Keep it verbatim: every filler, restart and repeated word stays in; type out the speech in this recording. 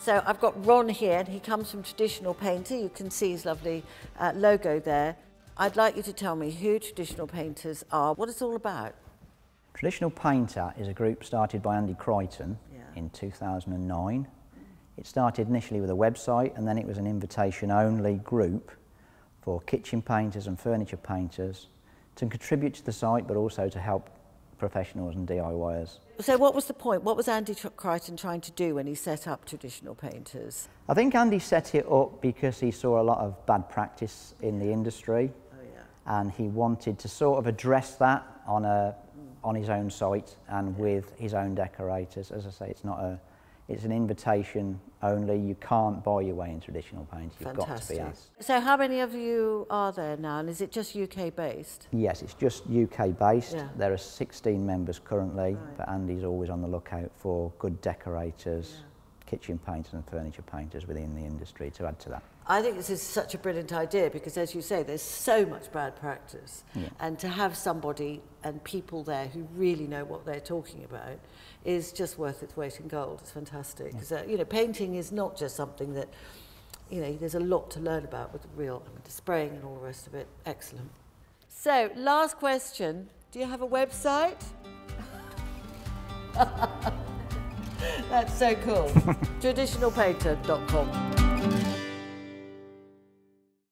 So I've got Ron here, and he comes from Traditional Painter. You can see his lovely uh, logo there. I'd like you to tell me who Traditional Painters are, what it's all about. Traditional Painter is a group started by Andy Crichton yeah. in two thousand nine. It started initially with a website, and then it was an invitation-only group for kitchen painters and furniture painters to contribute to the site, but also to help professionals and D I Y ers. So what was the point? What was Andy Crichton trying to do when he set up Traditional Painters? I think Andy set it up because he saw a lot of bad practice in the industry, oh, yeah. and he wanted to sort of address that on a on his own site and with his own decorators. As I say, it's not a, it's an invitation only. You can't buy your way in Traditional Painter. You've Fantastic. got to be asked. So how many of you are there now, and is it just U K based? Yes, it's just U K based. Yeah. There are sixteen members currently, right. but Andy's always on the lookout for good decorators, yeah. kitchen painters and furniture painters within the industry to add to that. I think this is such a brilliant idea because, as you say, there's so much bad practice yeah. and to have somebody and people there who really know what they're talking about is just worth its weight in gold. It's fantastic. Yeah. So, you know, painting is not just something that, you know, there's a lot to learn about with the real, I mean, the spraying and all the rest of it. Excellent. So, last question. Do you have a website? That's so cool. Traditional painter dot com.